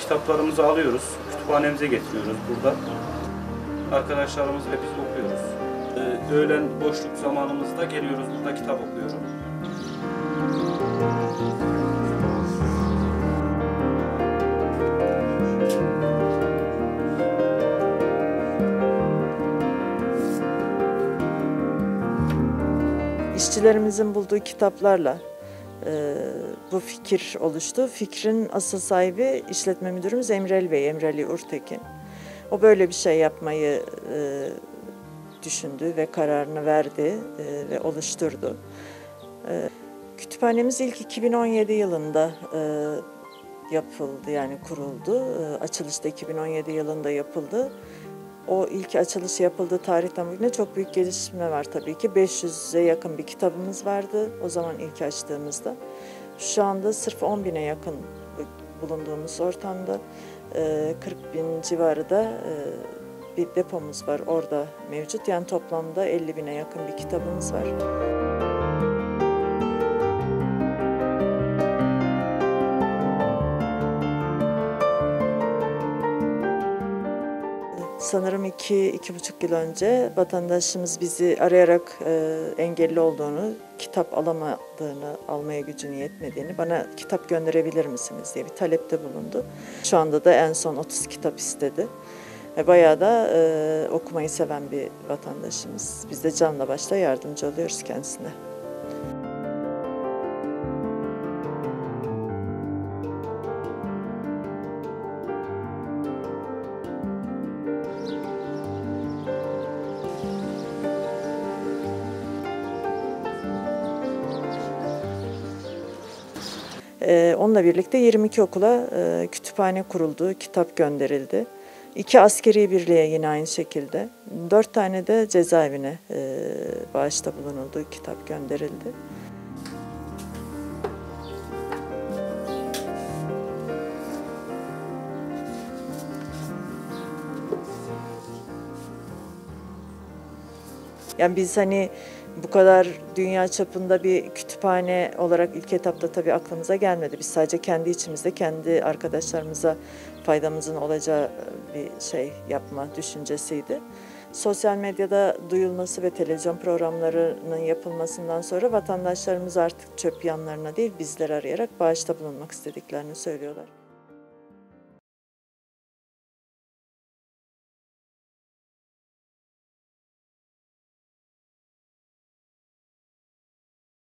kitaplarımızı alıyoruz, kütüphanemize getiriyoruz burada. Arkadaşlarımızla biz okuyoruz. Öğlen boşluk zamanımızda geliyoruz, burada kitap okuyorum. İşçilerimizin bulduğu kitaplarla bu fikir oluştu. Fikrin asıl sahibi işletme müdürümüz Emreli Bey, Emreli Urtekin. O böyle bir şey yapmayı düşündü ve kararını verdi ve oluşturdu. Kütüphanemiz ilk 2017 yılında yapıldı, yani kuruldu. Açılış da 2017 yılında yapıldı. O ilk açılış yapıldığı tarihten bugüne çok büyük gelişme var tabii ki. 500'e yakın bir kitabımız vardı o zaman ilk açtığımızda. Şu anda sırf 10.000'e yakın bulunduğumuz ortamda 40.000 civarı da bir depomuz var orada mevcut. Yani toplamda 50.000'e yakın bir kitabımız var. Sanırım 2-2,5 yıl önce vatandaşımız bizi arayarak engelli olduğunu, kitap alamadığını, almaya gücünün yetmediğini, bana kitap gönderebilir misiniz diye bir talepte bulundu. Şu anda da en son 30 kitap istedi. Bayağı da okumayı seven bir vatandaşımız. Biz de canla başla yardımcı oluyoruz kendisine. Onunla birlikte 22 okula kütüphane kuruldu, kitap gönderildi. 2 askeri birliğe yine aynı şekilde. 4 tane de cezaevine bağışta bulunuldu, kitap gönderildi. Yani biz hani bu kadar dünya çapında bir kütüphane olarak ilk etapta tabii aklımıza gelmedi. Biz sadece kendi içimizde, kendi arkadaşlarımıza faydamızın olacağı bir şey yapma düşüncesiydi. Sosyal medyada duyulması ve televizyon programlarının yapılmasından sonra vatandaşlarımız artık çöp yanlarına değil, bizleri arayarak bağışta bulunmak istediklerini söylüyorlar.